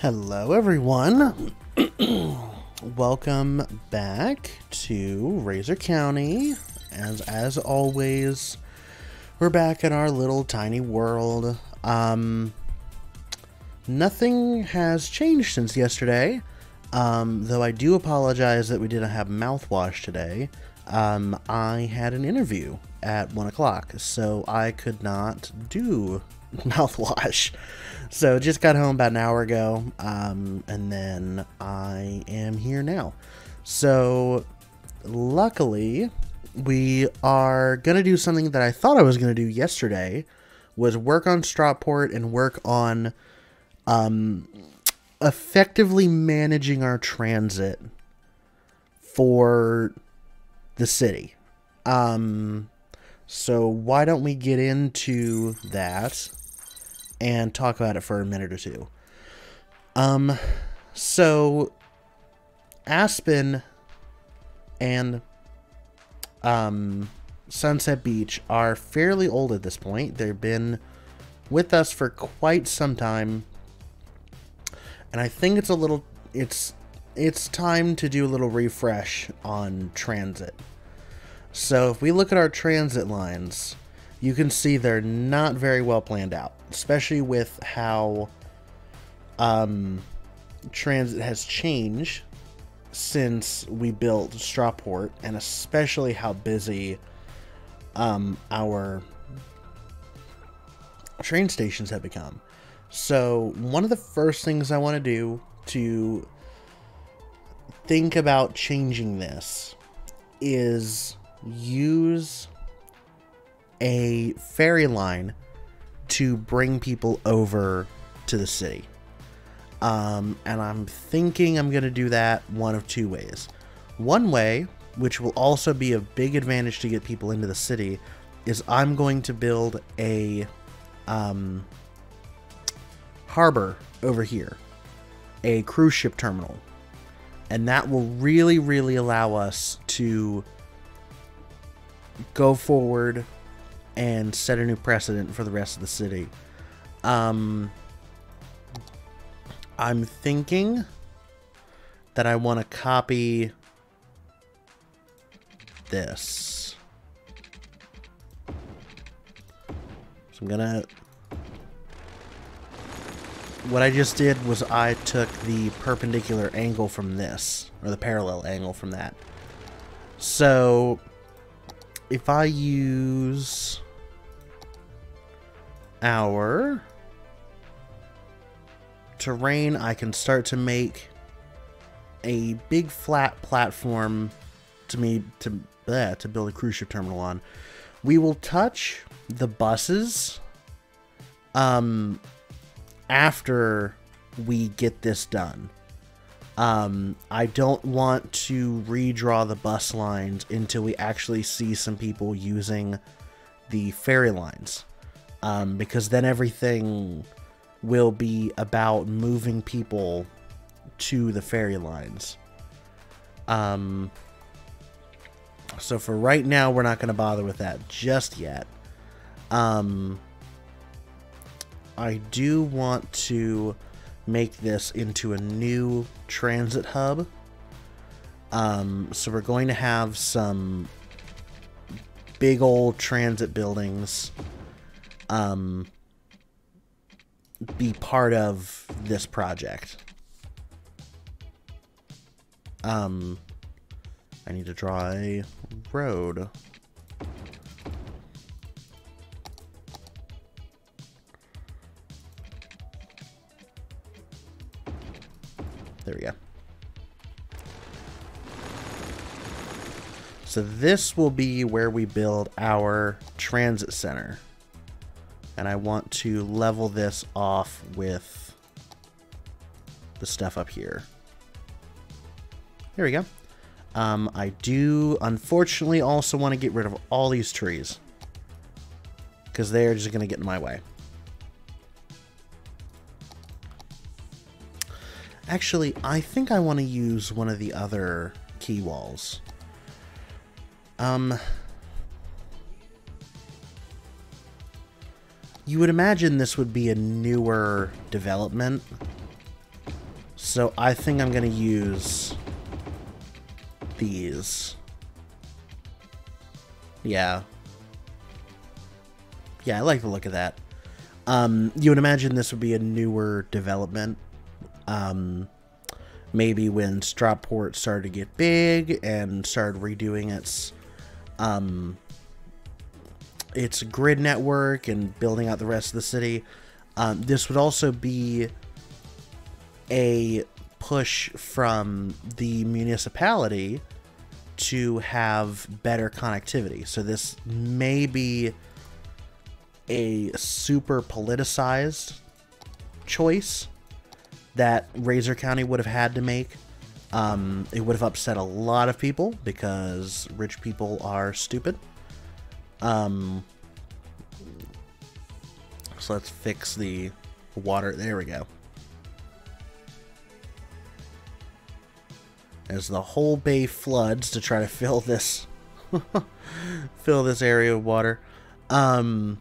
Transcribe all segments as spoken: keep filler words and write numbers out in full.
Hello everyone. Welcome back to Rasor County. As as always, we're back in our little tiny world. Um nothing has changed since yesterday. Um though I do apologize that we didn't have mouthwash today. Um I had an interview at one o'clock, so I could not do mouthwash. So just got home about an hour ago, um, and then I am here now. So luckily, we are gonna do something that I thought I was gonna do yesterday, was work on Stratport and work on um, effectively managing our transit for the city. Um, so why don't we get into that and talk about it for a minute or two. Um, so Aspen and um, Sunset Beach are fairly old at this point. They've been with us for quite some time, and I think it's a little it's it's time to do a little refresh on transit. So if we look at our transit lines, you can see they're not very well planned out, especially with how um, transit has changed since we built Strawport, and especially how busy um, our train stations have become. So one of the first things I want to do to think about changing this is use a ferry line to bring people over to the city. Um, and I'm thinking I'm going to do that one of two ways. One way, which will also be a big advantage to get people into the city, is I'm going to build a um, harbor over here, a cruise ship terminal. And that will really, really allow us to go forward and set a new precedent for the rest of the city. Um, I'm thinking that I want to copy this. So I'm gonna... What I just did was I took the perpendicular angle from this, or the parallel angle from that. So if I use our terrain, I can start to make a big flat platform to me to bleh, to build a cruise ship terminal on. We will touch the buses um, after we get this done. Um, I don't want to redraw the bus lines until we actually see some people using the ferry lines, um, because then everything will be about moving people to the ferry lines. Um, so for right now, we're not going to bother with that just yet. Um, I do want to make this into a new transit hub. Um, so we're going to have some big old transit buildings um, be part of this project. Um, I need to draw a road. There we go. So this will be where we build our transit center. And I want to level this off with the stuff up here. There we go. Um, I do, unfortunately, also want to get rid of all these trees, because they're just going to get in my way. Actually, I think I want to use one of the other key walls. Um, you would imagine this would be a newer development. So I think I'm going to use these. Yeah. Yeah, I like the look of that. Um, you would imagine this would be a newer development. Um, maybe when Stratport started to get big and started redoing its um, its grid network and building out the rest of the city. Um, this would also be a push from the municipality to have better connectivity. So this may be a super politicized choice that Rasor County would have had to make. Um, it would have upset a lot of people because rich people are stupid. Um, so let's fix the water. There we go. As the whole bay floods to try to fill this, fill this area with water. Um,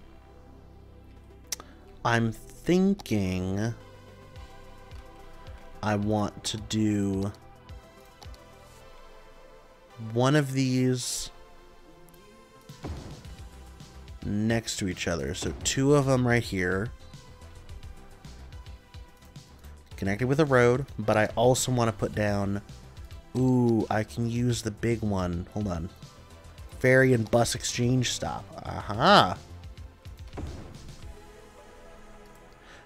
I'm thinking I want to do one of these next to each other. So two of them right here, connected with a road, but I also want to put down, ooh, I can use the big one. Hold on. Ferry and bus exchange stop. Aha. Uh-huh.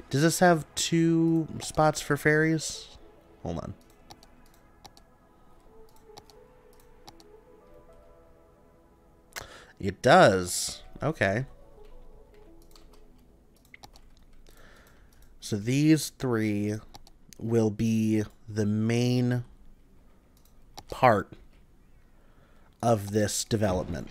Does this have two spots for ferries? Hold on. It does. Okay. So these three will be the main part of this development.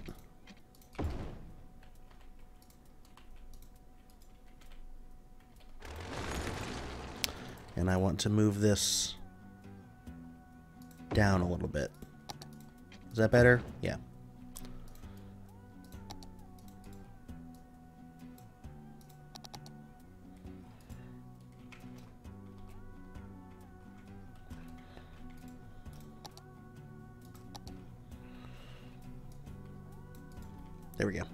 And I want to move this down a little bit. Is that better? Yeah. There we go.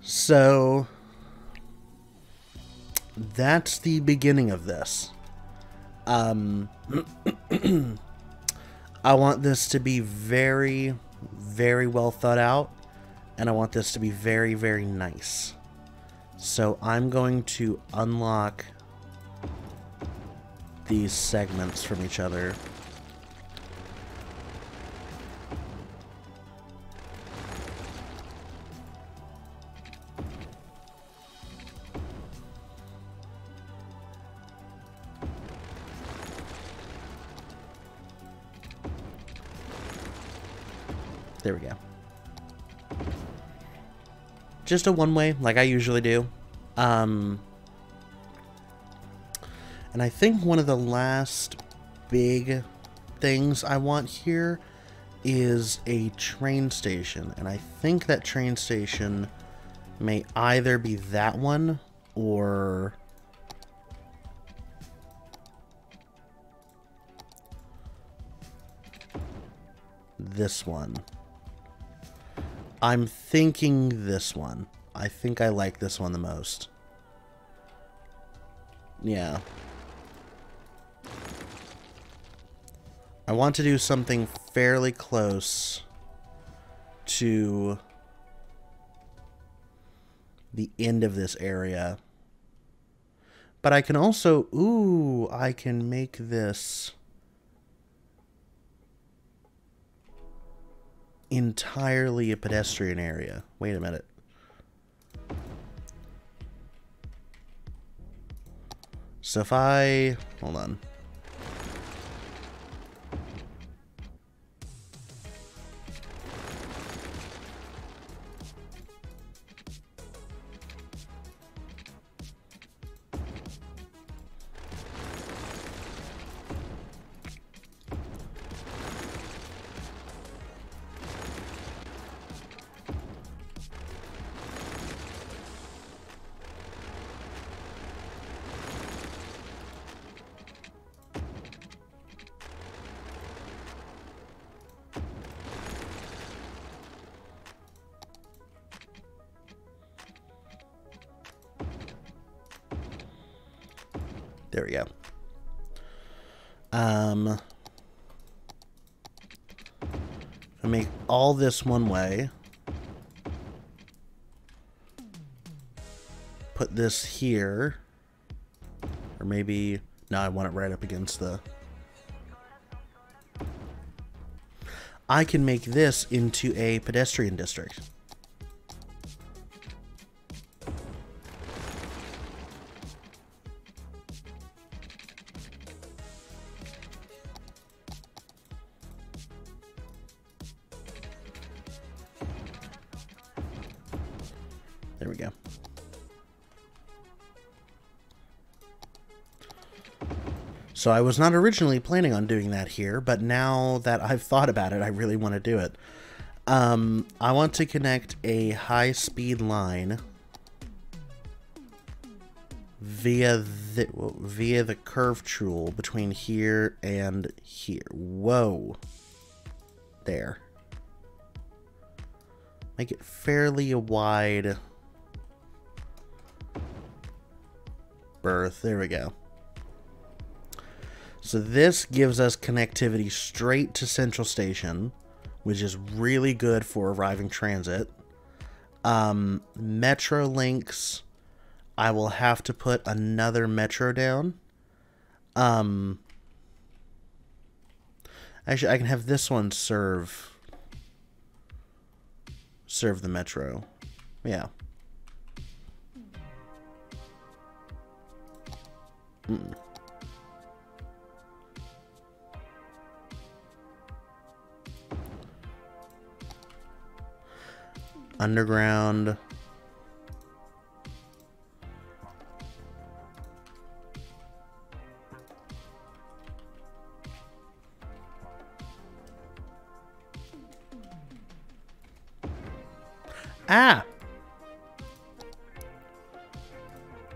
So that's the beginning of this. Um, I want this to be very, very well thought out, and I want this to be very, very nice. So I'm going to unlock these segments from each other. There we go. Just a one-way, like I usually do. Um, and I think one of the last big things I want here is a train station. And I think that train station may either be that one or this one. I'm thinking this one. I think I like this one the most. Yeah. I want to do something fairly close to the end of this area. But I can also, ooh, I can make this entirely a pedestrian area. Wait a minute. So if I, hold on. There we go. Um, I make all this one way. Put this here. Or maybe... No, I want it right up against the... I can make this into a pedestrian district. There we go. So I was not originally planning on doing that here, but now that I've thought about it, I really want to do it. Um, I want to connect a high-speed line via the, via the curve tool between here and here. Whoa. There. Make it fairly wide berth. There we go. So this gives us connectivity straight to Central Station, which is really good for arriving transit. Um, Metro links, I will have to put another Metro down. Um, actually, I can have this one serve, serve the Metro. Yeah. Mm-mm. Underground. Ah!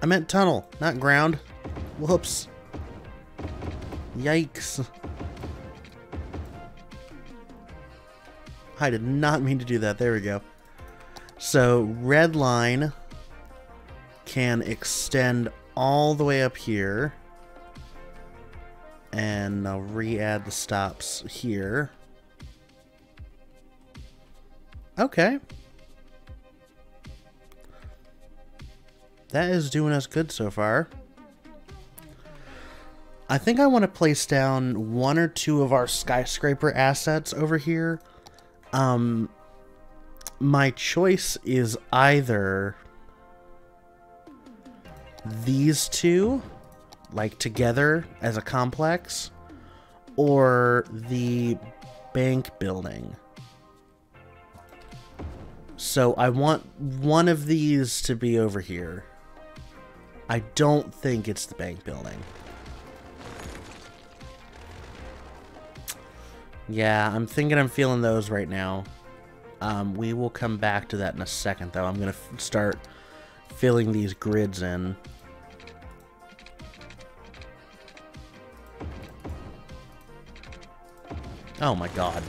I meant tunnel, not ground. Whoops. Yikes. I did not mean to do that. There we go. So red line can extend all the way up here, and I'll re-add the stops here. Okay. That is doing us good so far. I think I want to place down one or two of our skyscraper assets over here. Um, My choice is either these two, like together as a complex, or the bank building. So I want one of these to be over here. I don't think it's the bank building. Yeah, I'm thinking I'm feeling those right now. Um, we will come back to that in a second, though. I'm going to start filling these grids in. Oh, my God.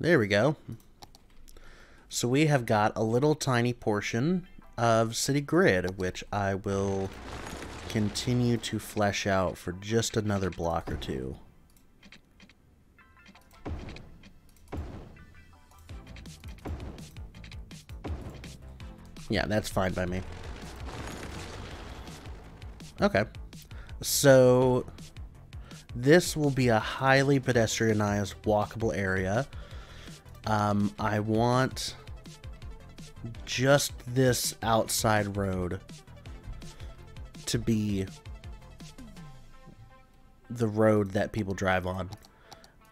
There we go. So we have got a little tiny portion of City Grid, which I will continue to flesh out for just another block or two. Yeah, that's fine by me. Okay. So this will be a highly pedestrianized, walkable area. Um, I want just this outside road to be the road that people drive on.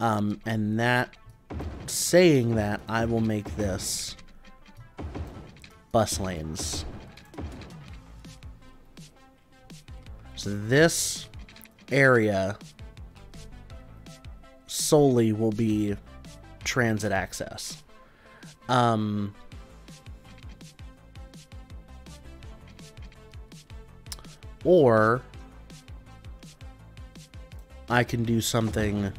Um, and that, saying that, I will make this bus lanes. So this area solely will be transit access. Um, or I can do something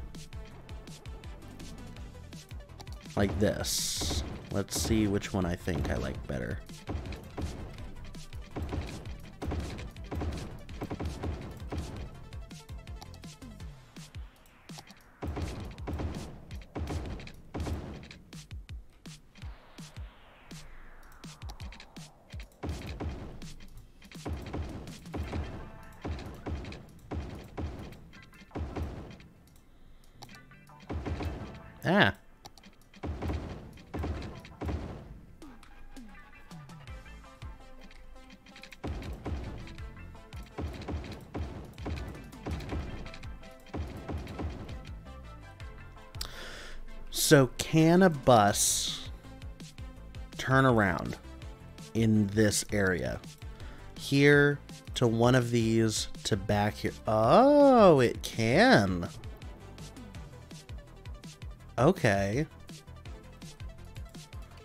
like this. Let's see which one I think I like better. Ah. So can a bus turn around in this area? Here to one of these to back here. Oh, it can. Okay.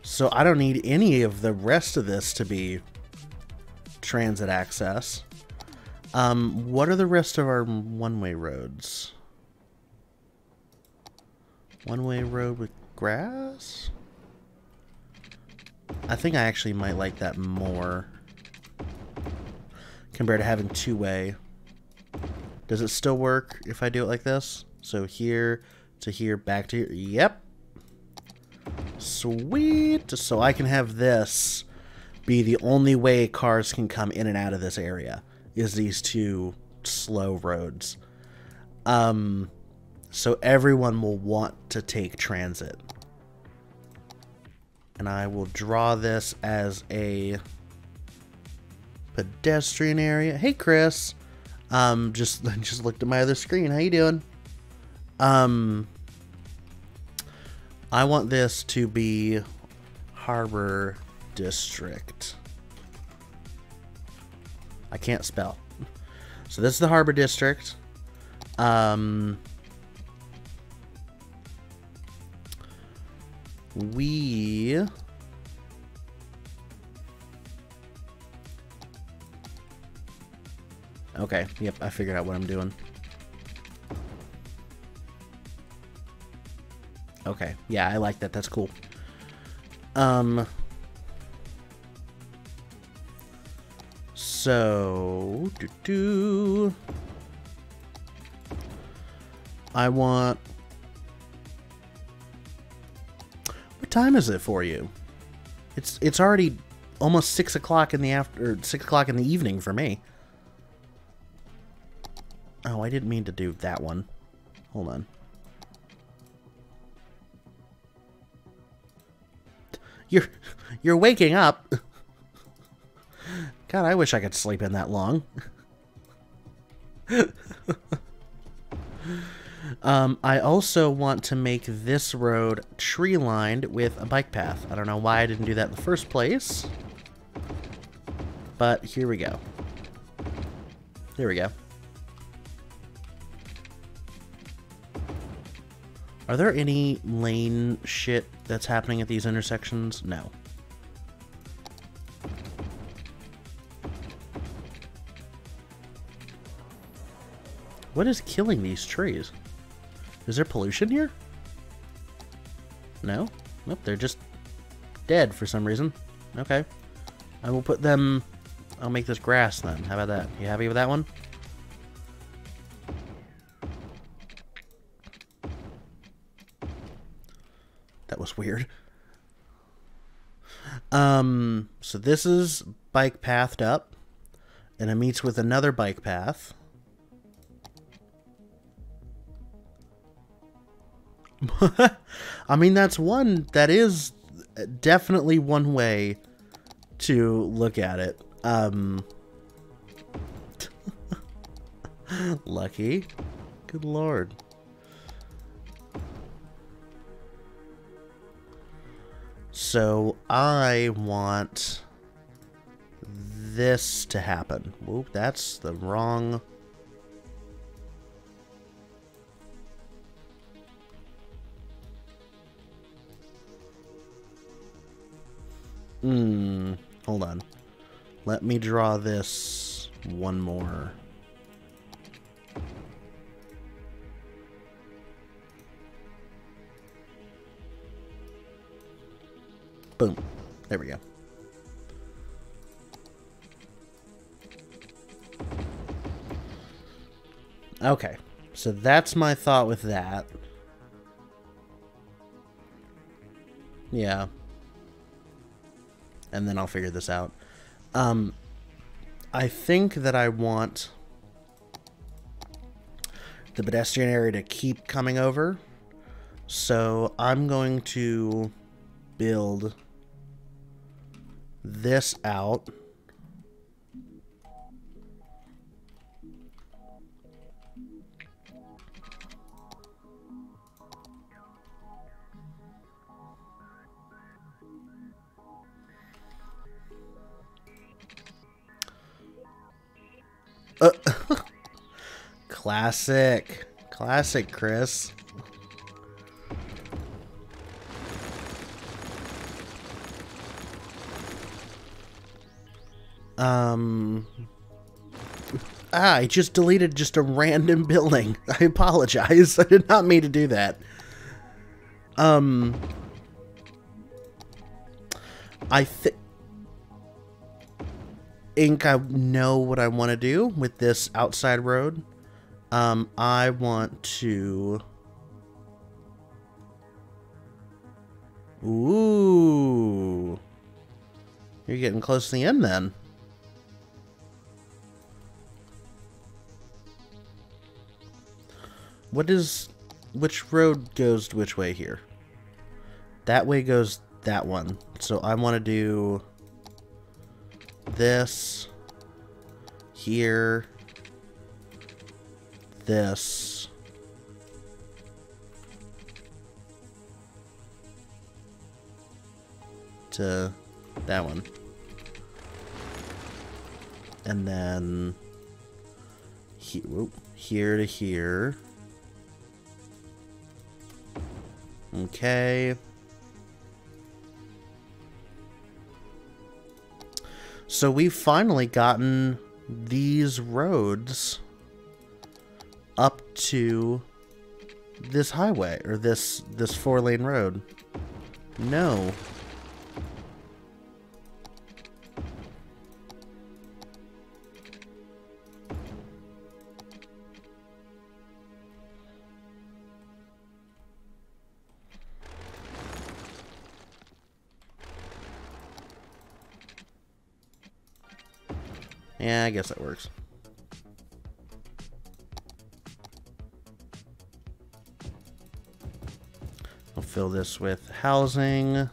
So I don't need any of the rest of this to be transit access. Um, what are the rest of our one-way roads? One-way road with grass? I think I actually might like that more compared to having two-way. Does it still work if I do it like this? So here to here, back to here. Yep. Sweet. So I can have this be the only way cars can come in and out of this area, is these two slow roads. Um, so everyone will want to take transit. And I will draw this as a pedestrian area. Hey, Chris. Um, just, just looked at my other screen. How you doing? Um, I want this to be Harbor District. I can't spell. So this is the Harbor District. Um, we Okay, yep, I figured out what I'm doing. Okay, yeah, I like that. That's cool. Um, so, doo -doo. I want. What time is it for you? It's it's already almost six o'clock in the after, or six o'clock in the evening for me. Oh, I didn't mean to do that one. Hold on. You're, you're waking up. God, I wish I could sleep in that long. um, I also want to make this road tree-lined with a bike path. I don't know why I didn't do that in the first place, but here we go. Here we go. Are there any lane shit that's happening at these intersections? No. What is killing these trees? Is there pollution here? No? Nope, they're just dead for some reason. Okay. I will put them... I'll make this grass then. How about that? You happy with that one? Was weird. Um, so this is bike pathed up, and it meets with another bike path. I mean, that's one that is definitely one way to look at it. Um, lucky. Good Lord. So I want this to happen. Whoop, that's the wrong. Hmm. Hold on. Let me draw this one more. Boom. There we go. Okay. So that's my thought with that. Yeah. And then I'll figure this out. Um, I think that I want the pedestrian area to keep coming over. So I'm going to build this out. Uh, classic. Classic, Chris. Um. Ah, I just deleted just a random building. I apologize. I did not mean to do that. Um. I think... Ink, I know what I want to do with this outside road. Um, I want to... Ooh. You're getting close to the end then. What is... Which road goes which way here? That way goes that one. So I want to do... this, here, this, to that one, and then he whoop, here to here. Okay. So we've finally gotten these roads up to this highway, or this, this four-lane road. No. Yeah, I guess that works. I'll fill this with housing.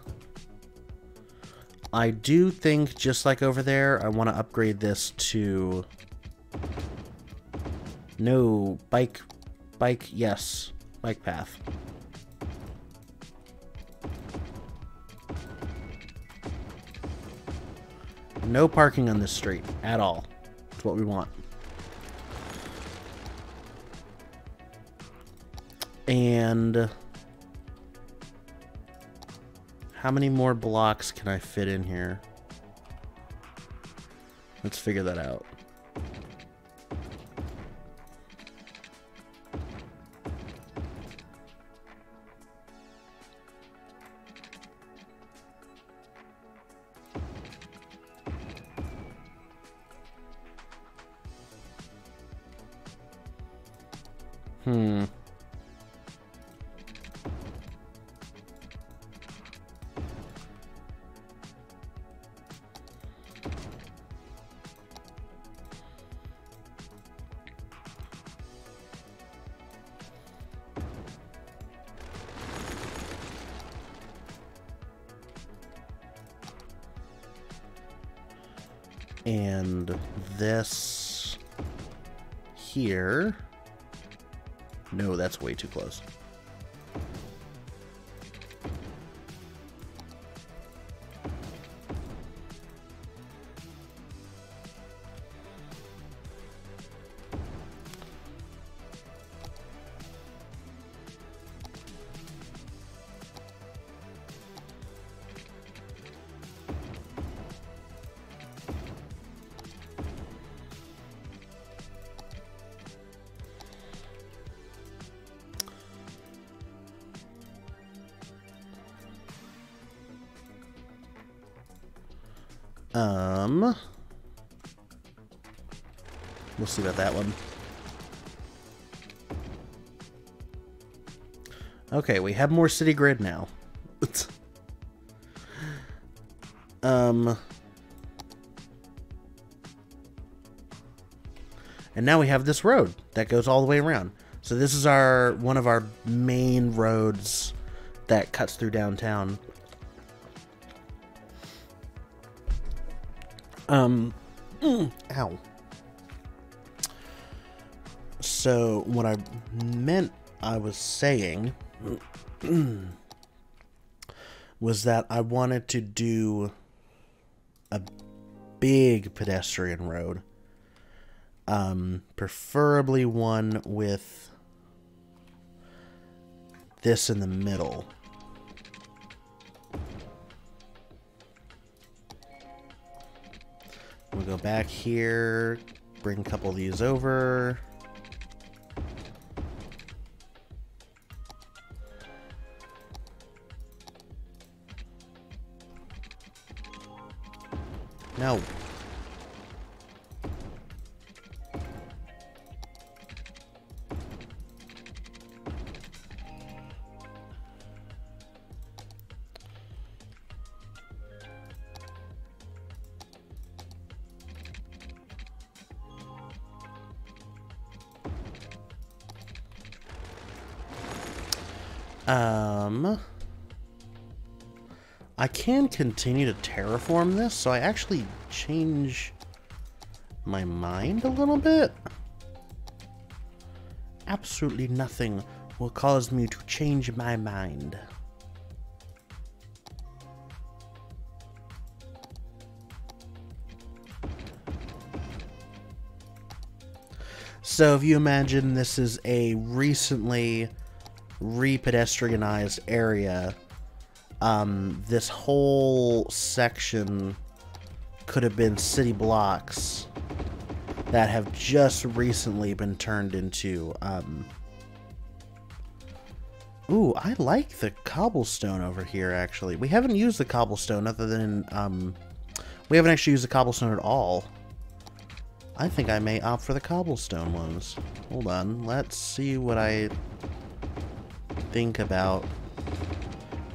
I do think, just like over there, I want to upgrade this to... No, bike, bike, yes, bike path. No parking on this street at all. It's what we want. And how many more blocks can I fit in here? Let's figure that out. Hmm. And this here... No, that's way too close. Um, we'll see about that one. Okay, we have more city grid now. um, and now we have this road that goes all the way around. So this is our one of our main roads that cuts through downtown. Um, mm, ow. So what I meant I was saying was that I wanted to do a big pedestrian road, um, preferably one with this in the middle. We'll go back here, bring a couple of these over. No. Um... I can continue to terraform this, so I actually change my mind a little bit. Absolutely nothing will cause me to change my mind. So if you imagine this is a recently re-pedestrianized area, Um, this whole section could have been city blocks that have just recently been turned into, um... Ooh, I like the cobblestone over here, actually. We haven't used the cobblestone other than, um... we haven't actually used the cobblestone at all. I think I may opt for the cobblestone ones. Hold on, let's see what I think about...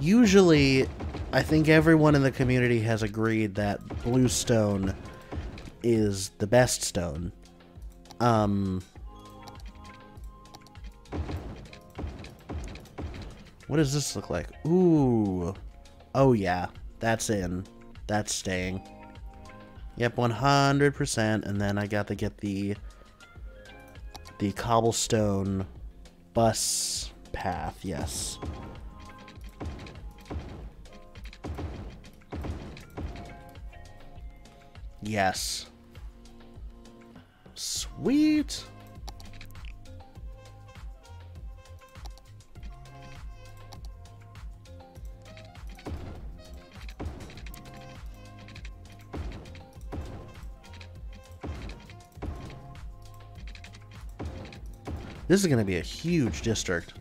Usually, I think everyone in the community has agreed that blue stone is the best stone. Um, what does this look like? Ooh. Oh yeah, that's in. That's staying. Yep, one hundred percent. And then I got to get the, the cobblestone bus path, yes. Yes. Sweet. This is going to be a huge district.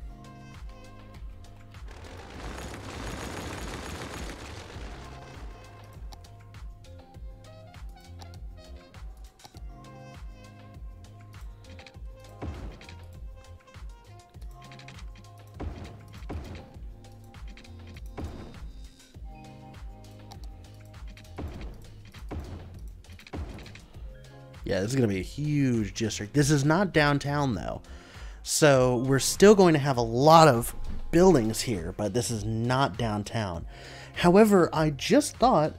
Yeah, this is going to be a huge district. This is not downtown, though. So we're still going to have a lot of buildings here, but this is not downtown. However, I just thought,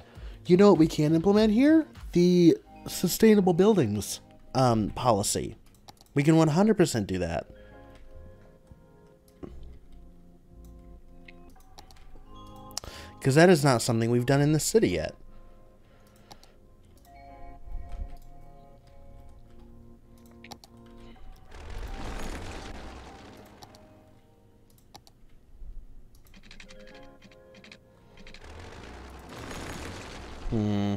you know what we can implement here? The sustainable buildings um, policy. We can one hundred percent do that. Because that is not something we've done in the city yet. Hmm.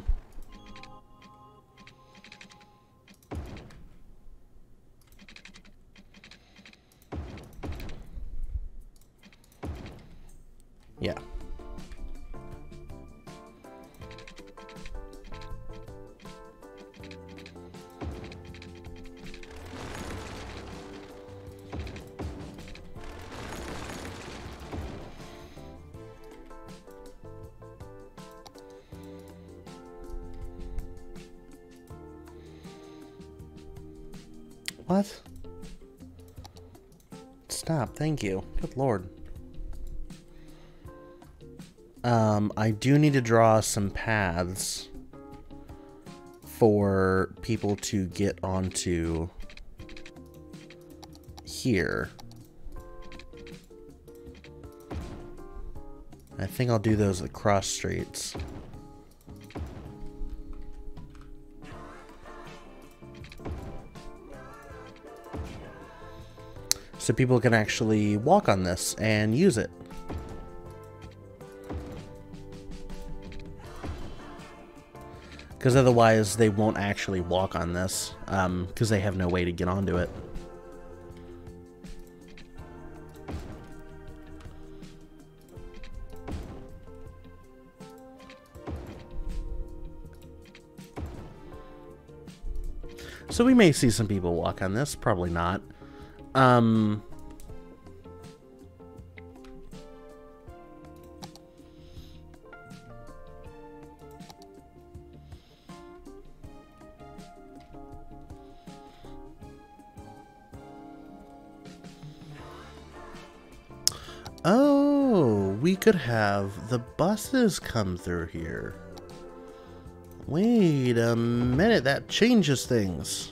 Yeah. What? Stop, thank you. Good lord. Um, I do need to draw some paths for people to get onto here. I think I'll do those across streets. So people can actually walk on this and use it. Because otherwise they won't actually walk on this, um, because they have no way to get onto it. So we may see some people walk on this, probably not. Um, oh, we could have the buses come through here. Wait a minute, that changes things.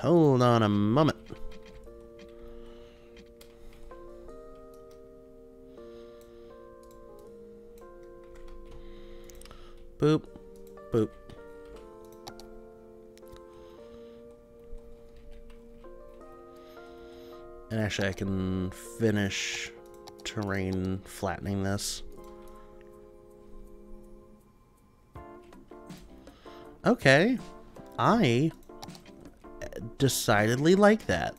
Hold on a moment. Boop, boop. And actually, I can finish terrain flattening this. Okay, I decidedly like that.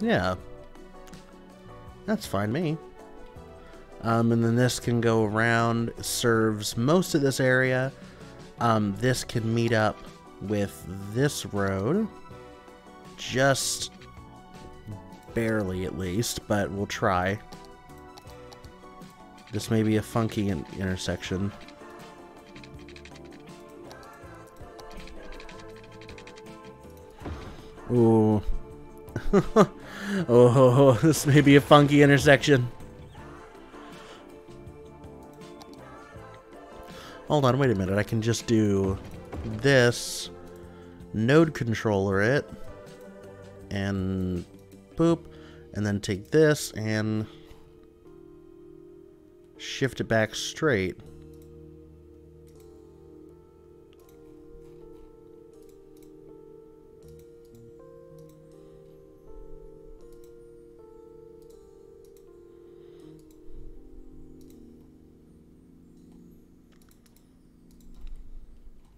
Yeah, that's fine me. Um, and then this can go around, serves most of this area. Um, this can meet up with this road, just barely at least, but we'll try. This may be a funky in- intersection. Ooh. Oh, this may be a funky intersection. Hold on, wait a minute. I can just do this, node controller it, and boop, and then take this and shift it back straight.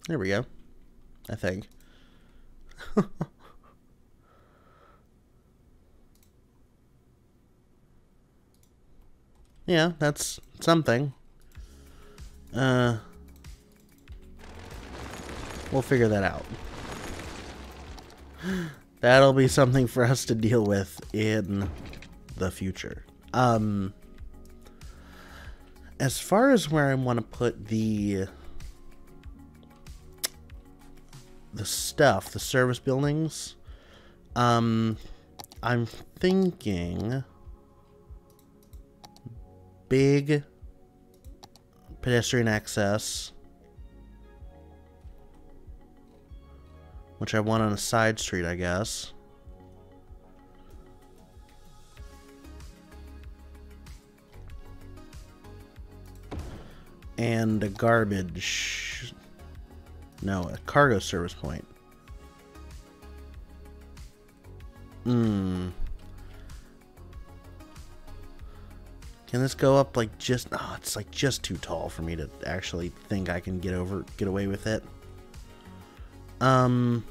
There we go, I think. Yeah, that's something. Uh, we'll figure that out. That'll be something for us to deal with in the future. Um, as far as where I want to put the the stuff, the service buildings, um, I'm thinking big pedestrian access, which I want on a side street, I guess. And a garbage, no, a cargo service point. Hmm. Can this go up like just, oh, it's like just too tall for me to actually think I can get over, get away with it. Um,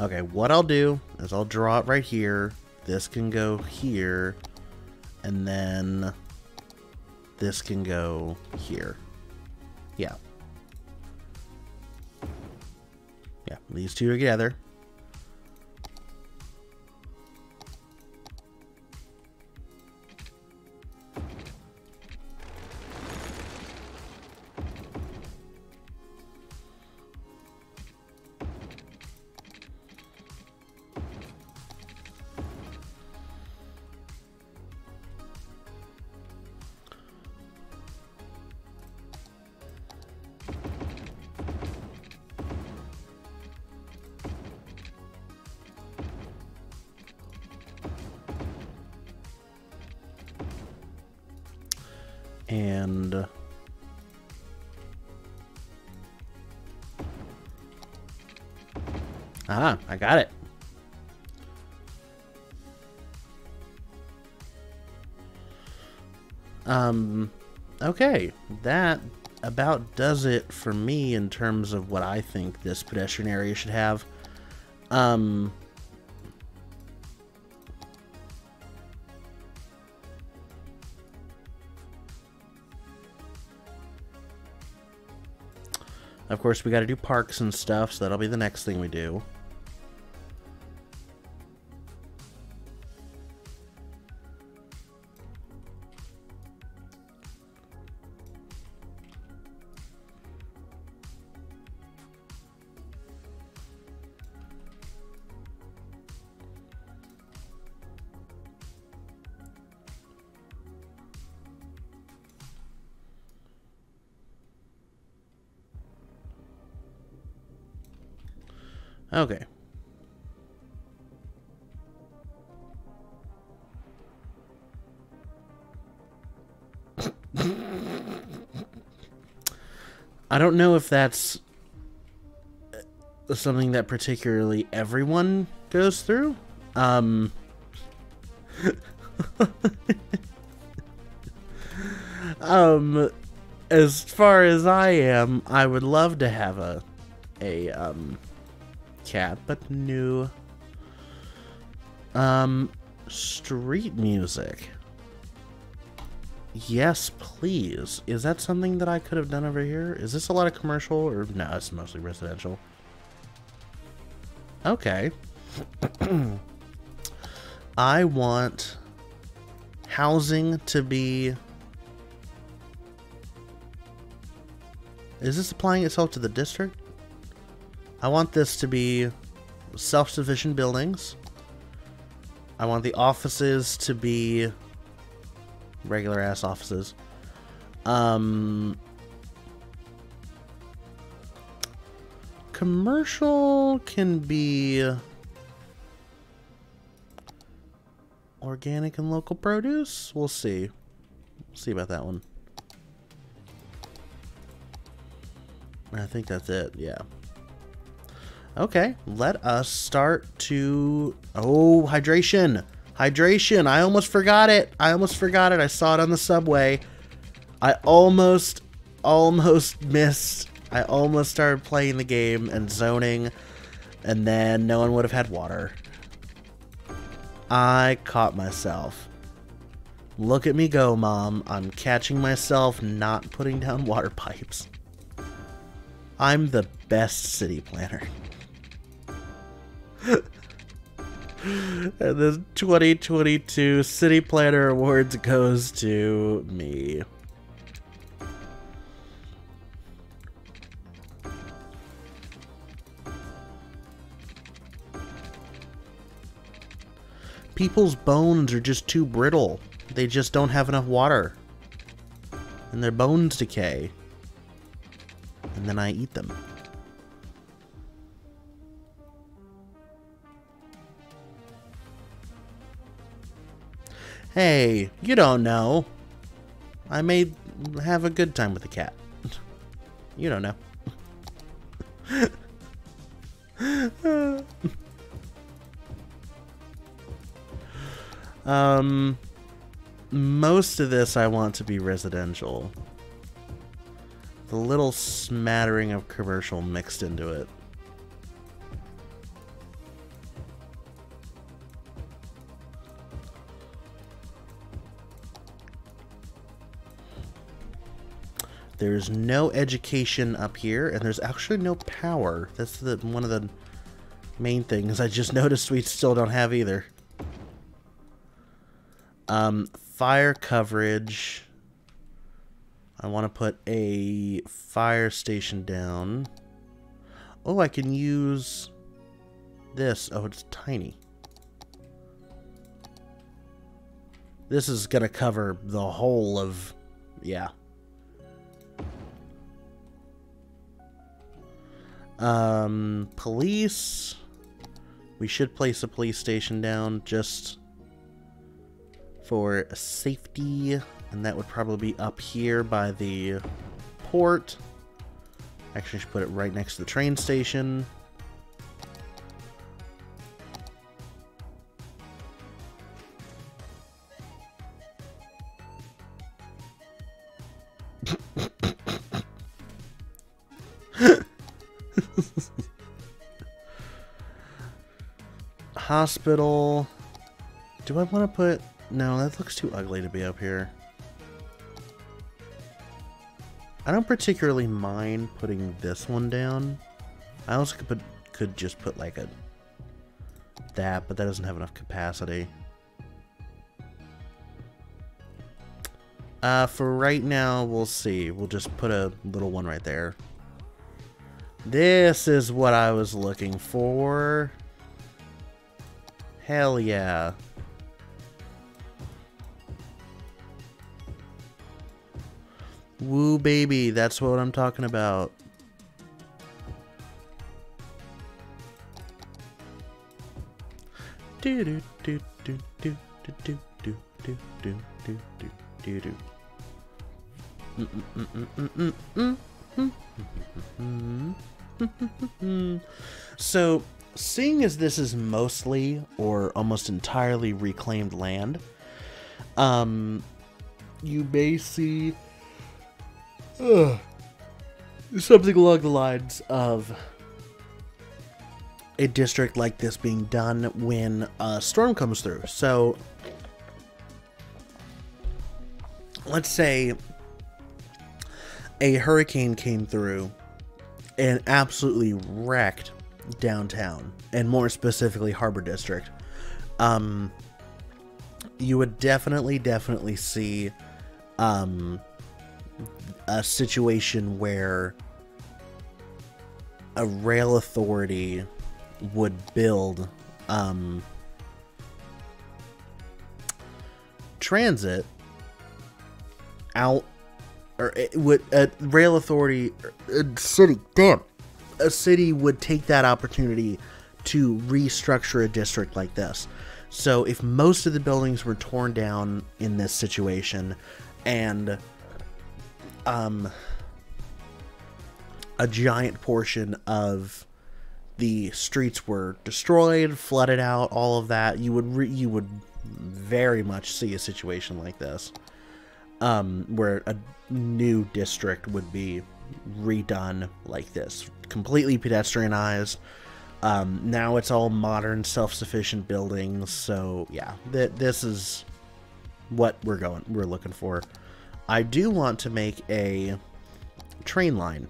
okay, what I'll do is I'll draw it right here. This can go here, and then This can go here. Yeah. Yeah, these two together. And ah, I got it. Um, okay, that about does it for me in terms of what I think this pedestrian area should have. Um, Of course, we got to do parks and stuff, so that'll be the next thing we do. Okay. I don't know if that's something that particularly everyone goes through. Um, um, as far as I am, I would love to have a, a, um, cat, but new um street music, yes please. Is that something that I could have done over here? Is this a lot of commercial, or no, it's mostly residential? Okay. I want housing to be, is this applying itself to the district? I want this to be self-sufficient buildings. I want the offices to be regular ass offices. Um, commercial can be organic and local produce. We'll see. We'll see about that one. I think that's it. Yeah. Okay, let us start to... Oh, hydration! Hydration! I almost forgot it! I almost forgot it! I saw it on the subway. I almost, almost missed. I almost started playing the game and zoning, and then no one would have had water. I caught myself. Look at me go, Mom. I'm catching myself not putting down water pipes. I'm the best city planner. And the twenty twenty-two City Planner Awards goes to me. People's bones are just too brittle. They just don't have enough water. And their bones decay. And then I eat them. Hey, you don't know. I may have a good time with a cat. You don't know. um, most of this I want to be residential. The little smattering of commercial mixed into it. There's no education up here, and there's actually no power. That's the one of the main things I just noticed we still don't have either. Um, fire coverage. I want to put a fire station down. Oh, I can use this. Oh, it's tiny. This is going to cover the whole of... yeah. Um, police. We should place a police station down just for safety. And that would probably be up here by the port. Actually, I should put it right next to the train station. Hospital. Do I want to put... no, that looks too ugly to be up here. I don't particularly mind putting this one down. I also could put, could just put like a that, but that doesn't have enough capacity. Uh, for right now, we'll see. We'll just put a little one right there. This is what I was looking for. Hell yeah. Woo baby, that's what I'm talking about. Do do do do do do do do do do do do. So, seeing as this is mostly or almost entirely reclaimed land, um, you may see uh, something along the lines of a district like this being done when a storm comes through. So, let's say a hurricane came through and absolutely wrecked downtown, and more specifically Harbor District. Um, you would definitely, definitely see um, a situation where a rail authority would build um, transit out, or it would a rail authority a city damn. A city would take that opportunity to restructure a district like this. So if most of the buildings were torn down in this situation and um, a giant portion of the streets were destroyed, flooded out, all of that, you would re you would very much see a situation like this um, where a new district would be redone like this, completely pedestrianized. Um, now it's all modern, self-sufficient buildings. So yeah, th this is what we're going, we're looking for. I do want to make a train line.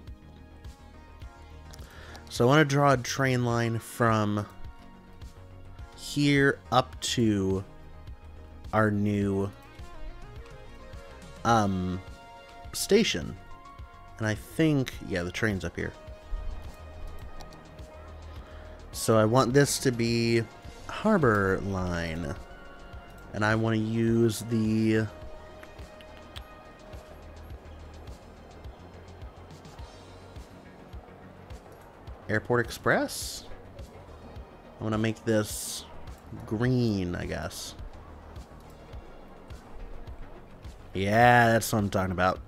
So I want to draw a train line from here up to our new um, station. And I think, yeah, the train's up here. So I want this to be Harbor Line. And I want to use the... Airport Express? I want to make this green, I guess. Yeah, that's what I'm talking about.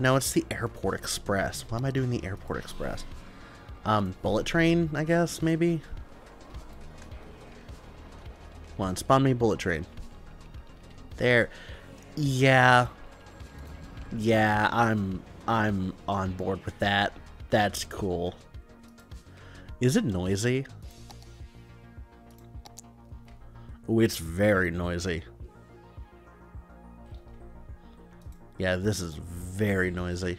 No, it's the Airport Express. Why am I doing the Airport Express? Um, bullet train, I guess, maybe? Come on, spawn me bullet train. There. Yeah. Yeah, I'm I'm on board with that. That's cool. Is it noisy? Oh, it's very noisy. Yeah, this is very noisy.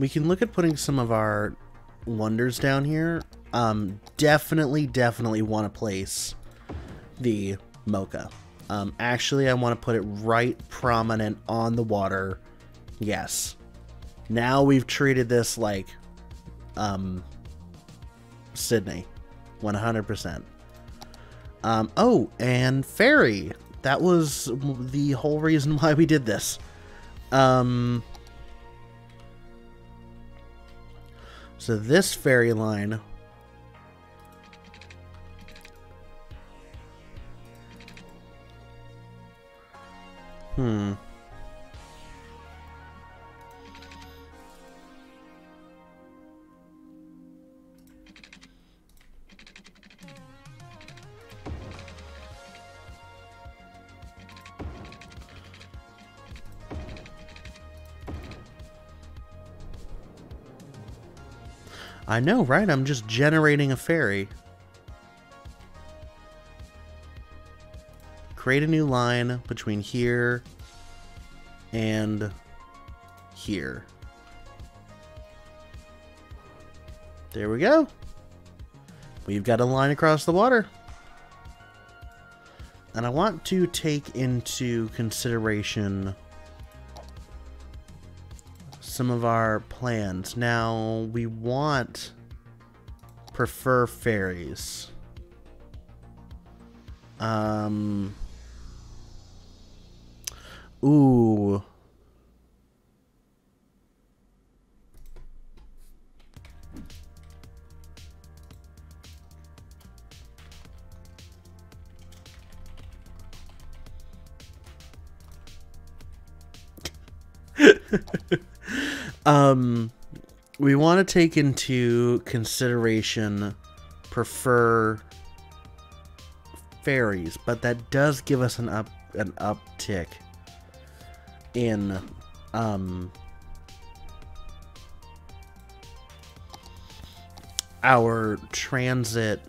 We can look at putting some of our wonders down here. Um, definitely, definitely want to place the mocha. Um, actually, I want to put it right prominent on the water. Yes. Now we've treated this like um, Sydney. one hundred percent. Um, oh, and ferry. That was the whole reason why we did this. Um... So this ferry line Hmm. I know, right? I'm just generating a ferry. Create a new line between here and here. There we go. We've got a line across the water. And I want to take into consideration some of our plans. Now we want prefer ferries. Um. Ooh. Um, we want to take into consideration prefer ferries, but that does give us an up an uptick in um our transit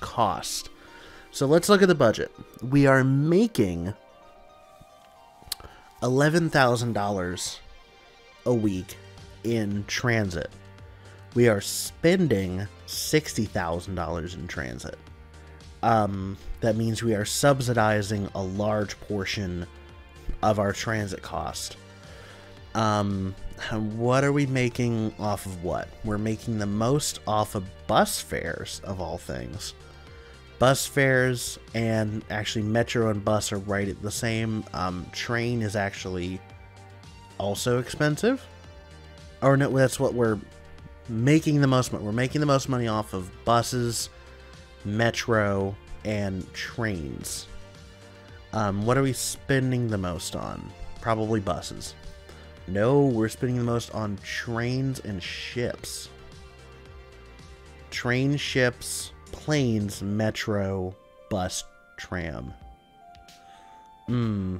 cost. So let's look at the budget. We are making eleven thousand dollars a week in transit. We are spending sixty thousand dollars in transit. Um, that means we are subsidizing a large portion of our transit cost. Um, what are we making off of what? We're making the most off of bus fares, of all things. Bus fares and actually metro and bus are right at the same. Um, train is actually also expensive, or no, that's what we're making the most money. We're making the most money off of buses, metro, and trains. Um, what are we spending the most on? Probably buses. No, we're spending the most on trains and ships. Train, ships, planes, metro, bus, tram. Hmm.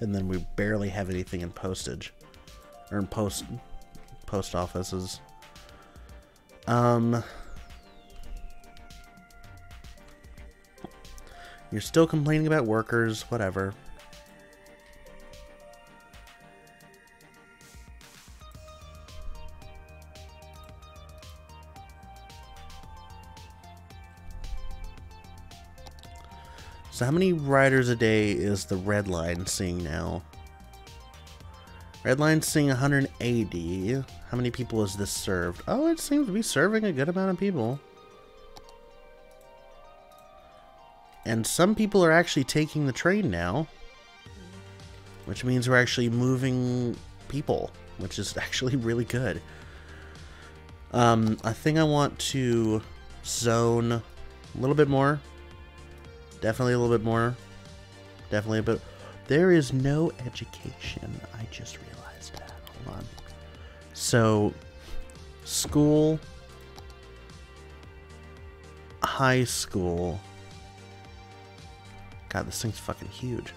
And then we barely have anything in postage or in post post offices. Um, you're still complaining about workers, whatever. So how many riders a day is the Red Line seeing now? Red Line's seeing one hundred eighty. How many people is this served? Oh, it seems to be serving a good amount of people. And some people are actually taking the train now, which means we're actually moving people, which is actually really good. Um, I think I want to zone a little bit more. Definitely a little bit more. Definitely a bit. There is no education. I just realized that. Hold on. So, school. High School. God, this thing's fucking huge.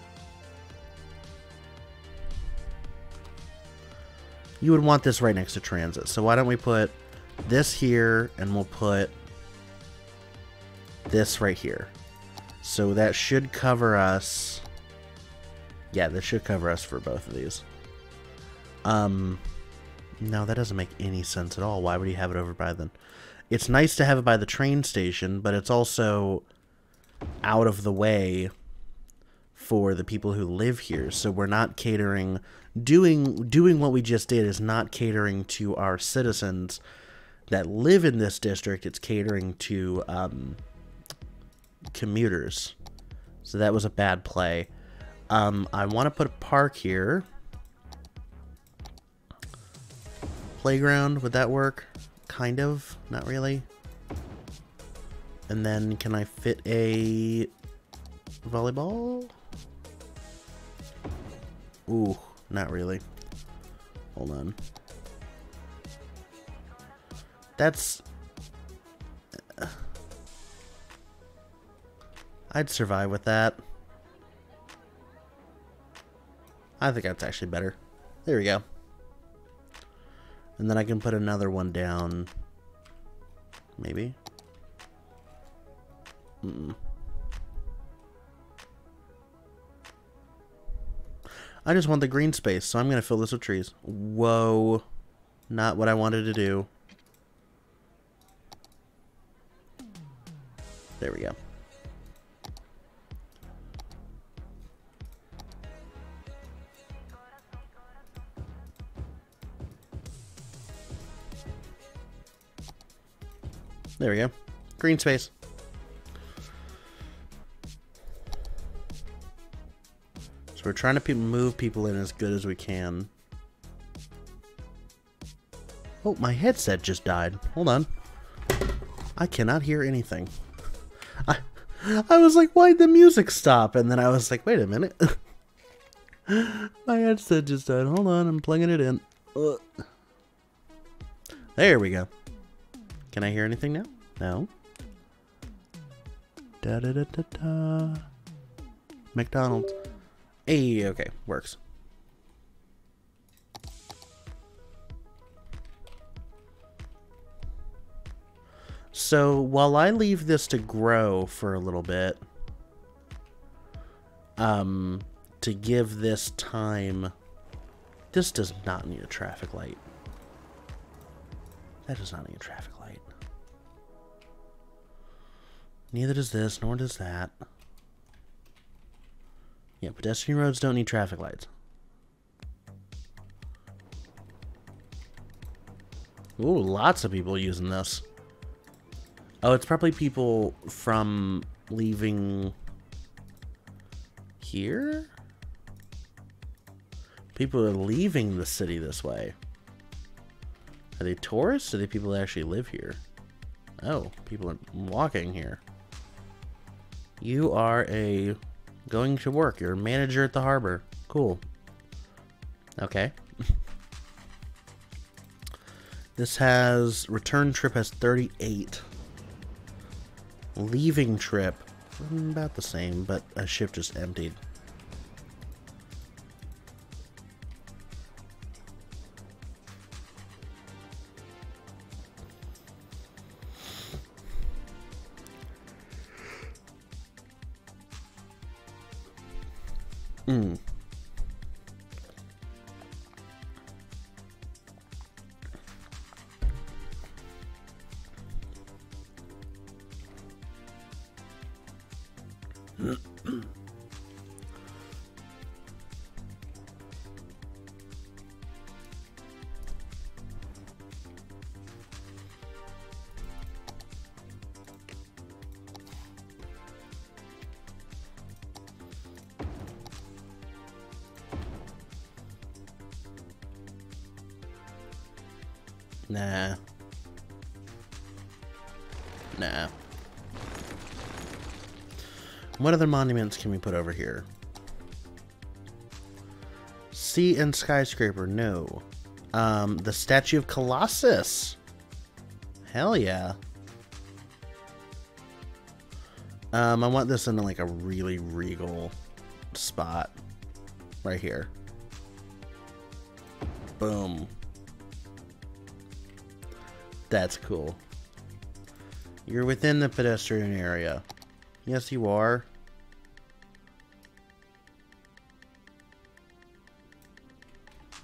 You would want this right next to transit. So why don't we put this here, and we'll put this right here. So that should cover us. Yeah, that should cover us for both of these. Um, no, that doesn't make any sense at all. Why would you have it over by then? It's nice to have it by the train station, but it's also out of the way for the people who live here. So we're not catering, doing doing what we just did is not catering to our citizens that live in this district. It's catering to um, commuters. So that was a bad play. Um, I want to put a park here. Playground, would that work? Kind of, not really. And then can I fit a volleyball? Ooh, not really. Hold on. That's... I'd survive with that. I think that's actually better. There we go. And then I can put another one down. Maybe. Mm-mm. I just want the green space, so I'm going to fill this with trees. Whoa. Not what I wanted to do. There we go. There we go. Green space. So we're trying to pe- move people in as good as we can. Oh, my headset just died. Hold on. I cannot hear anything. I, I was like, why'd the music stop? And then I was like, wait a minute. My headset just died. Hold on, I'm plugging it in. Ugh. There we go. Can I hear anything now? No. Da da da da da. McDonald's. Hey, okay, works. So while I leave this to grow for a little bit, um, to give this time, this does not need a traffic light. That does not need a traffic light. Neither does this, nor does that. Yeah, pedestrian roads don't need traffic lights. Ooh, lots of people using this. Oh, it's probably people from leaving here? People are leaving the city this way. Are they tourists? Or are they people that actually live here? Oh, people are walking here. You are a... going to work. You're a manager at the harbor. Cool. Okay. This has... return trip has thirty-eight. Leaving trip. About the same, but a ship just emptied. Mm. Nah. Nah. What other monuments can we put over here? Sea and Skyscraper, no. Um, the Statue of Colossus. Hell yeah. Um, I want this in like a really regal spot right here. Boom. That's cool. You're within the pedestrian area. Yes, you are.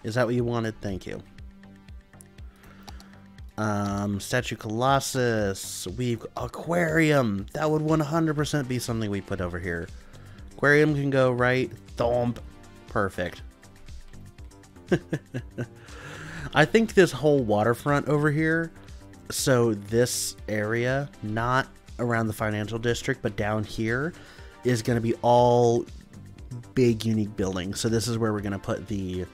Is that what you wanted? Thank you. Um, Statue Colossus. We've... Aquarium. That would one hundred percent be something we put over here. Aquarium can go right. Thump. Perfect. I think this whole waterfront over here, so this area, not around the financial district, but down here, is going to be all big, unique buildings. So this is where we're going to put the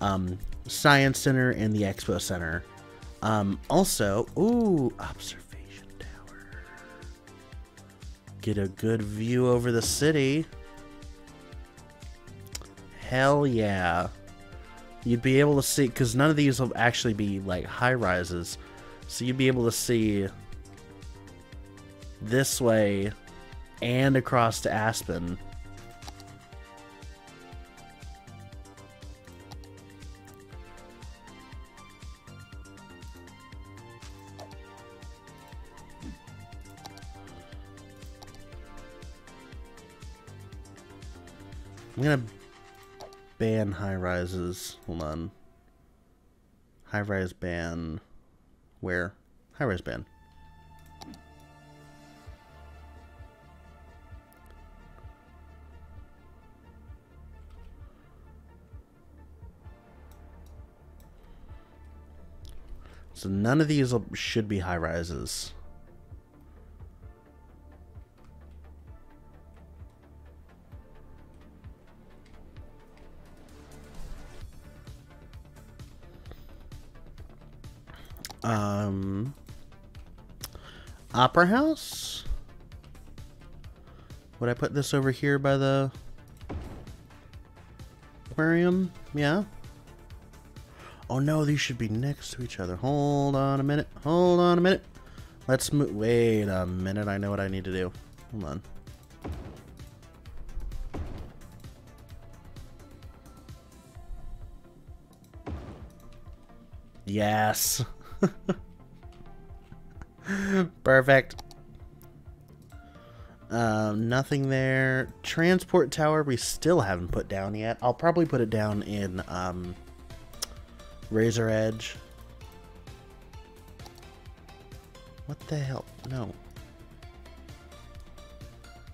um, Science Center and the Expo Center. Um, also, ooh, observation tower. Get a good view over the city. Hell yeah. You'd be able to see, because none of these will actually be like high rises, so you'd be able to see this way and across to Aspen. I'm gonna ban high-rises. Hold on. High-rise ban. Where? High-rise ban. So none of these should be high-rises. Um, Opera House? Would I put this over here by the aquarium? Yeah. Oh no, these should be next to each other. Hold on a minute. Hold on a minute. Let's move. Wait a minute. I know what I need to do. Hold on. Yes. Perfect. Um, nothing there. Transport tower we still haven't put down yet. I'll probably put it down in um, Razor Edge. What the hell? No.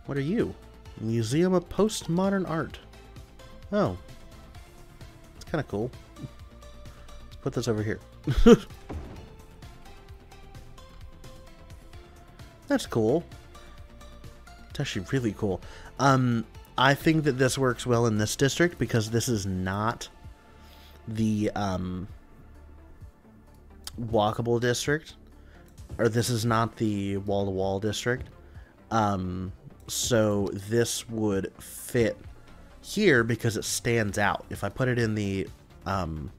What are you? Museum of Postmodern Art. Oh. It's kind of cool. Let's put this over here. That's cool. It's actually really cool. Um, I think that this works well in this district because this is not the um, walkable district, or this is not the wall-to-wall district. Um, so this would fit here because it stands out. If I put it in the um,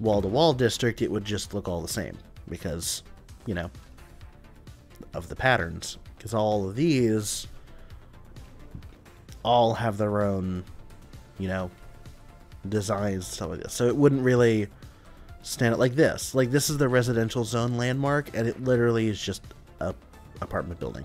wall-to-wall district, it would just look all the same because, you know, of the patterns, because all of these all have their own, you know, designs, stuff like this. So it wouldn't really stand out like this. Like this is the residential zone landmark, and it literally is just a apartment building.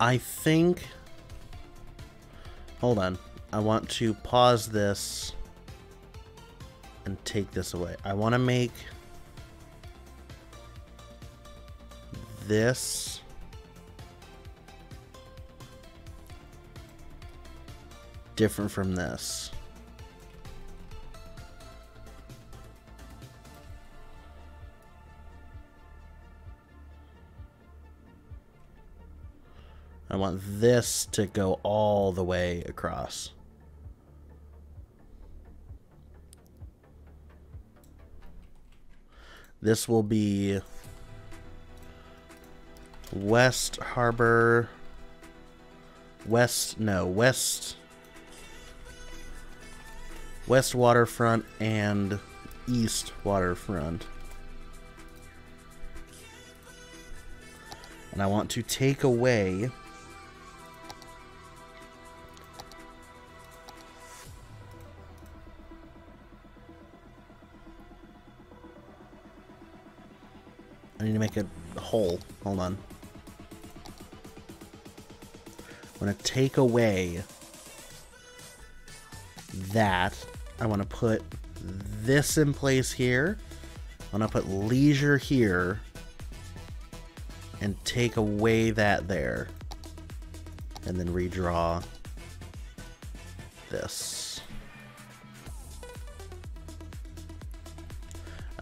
I think, hold on, I want to pause this and take this away. I want to make this different from this. I want this to go all the way across. This will be West Harbor, West, no, West, West Waterfront and East Waterfront. And I want to take away I need to make a hole. Hold on. I'm going to take away that. I want to put this in place here. I'm going to put leisure here and take away that there. And then redraw this.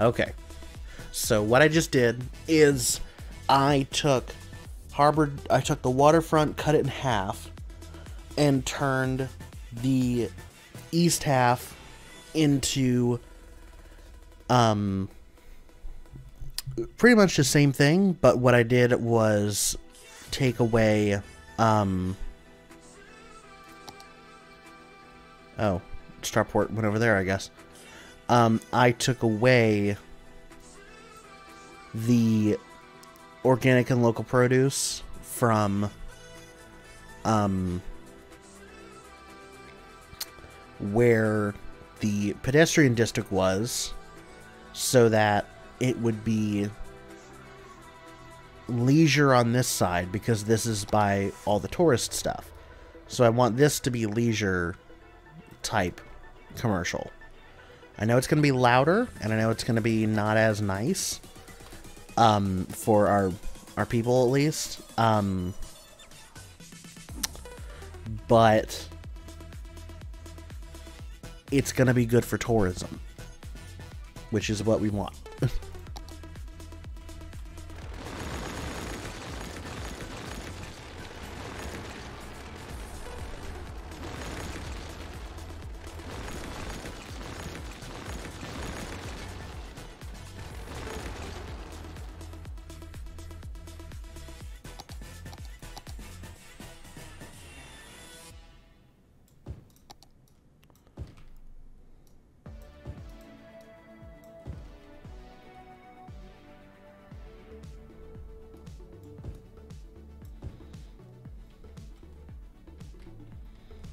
Okay. So what I just did is I took Harbor, I took the waterfront, cut it in half, and turned the east half into um, pretty much the same thing, but what I did was take away, um, oh, Strawport went over there, I guess. Um, I took away the organic and local produce from um, where the pedestrian district was, so that it would be leisure on this side, because this is by all the tourist stuff. So I want this to be leisure type commercial. I know it's going to be louder, and I know it's going to be not as nice. Um, for our, our people at least. Um, but it's going to be good for tourism, which is what we want.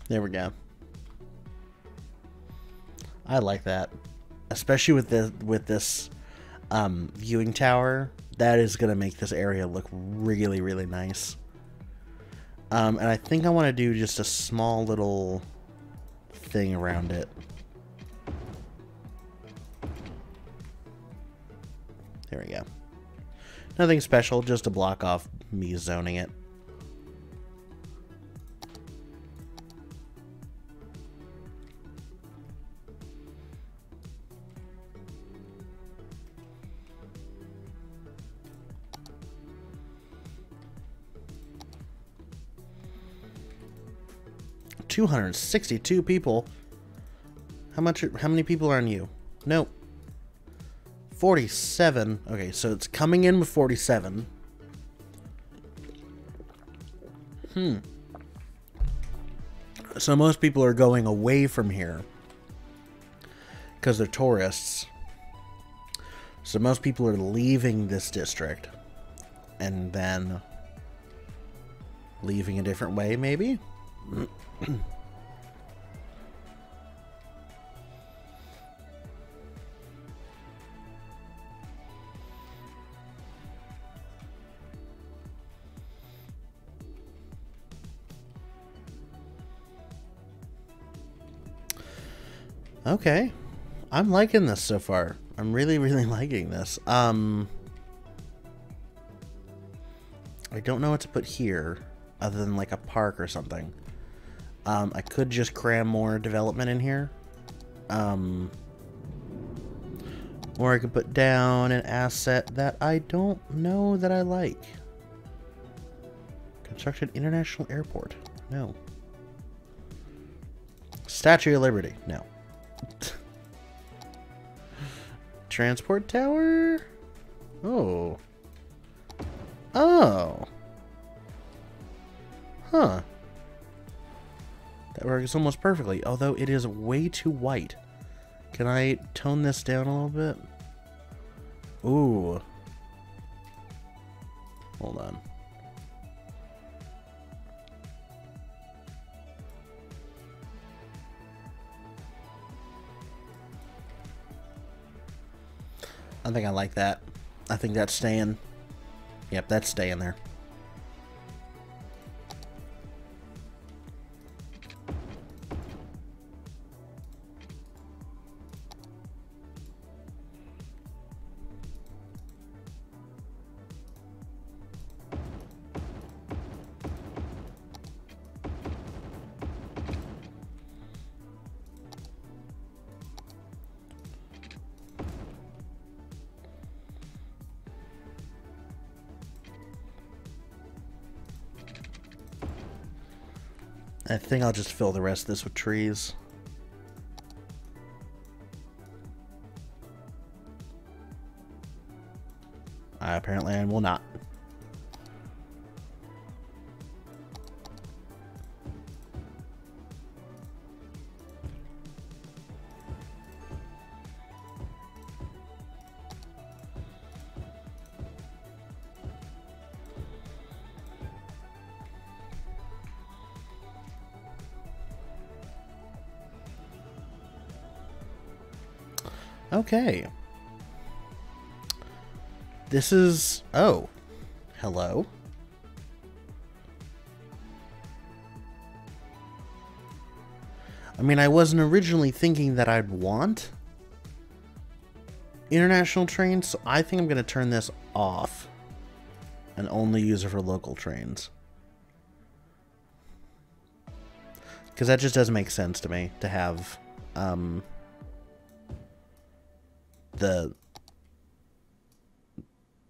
There we go. I like that, especially with the with this um, viewing tower. That is gonna make this area look really, really nice. Um, and I think I want to do just a small little thing around it. There we go. Nothing special, just to block off me zoning it. two hundred sixty-two people. How much? How many people are on you? Nope. forty-seven. Okay, so it's coming in with forty-seven. Hmm. So most people are going away from here because they're tourists. So most people are leaving this district and then leaving a different way, maybe? Okay, I'm liking this so far. I'm really, really liking this. Um, I don't know what to put here other than like a park or something. Um, I could just cram more development in here. Um, or I could put down an asset that I don't know that I like. Constructed International Airport. No. Statue of Liberty. No. Transport Tower? Oh. Oh. Huh. That works almost perfectly, although it is way too white. Can I tone this down a little bit? Ooh. Hold on. I think I like that. I think that's staying. Yep, that's staying there. I think I'll just fill the rest of this with trees. Uh, apparently I will not. Okay. This is... Oh. Hello. I mean, I wasn't originally thinking that I'd want international trains, so I think I'm going to turn this off and only use it for local trains. Because that just doesn't make sense to me to have... Um, the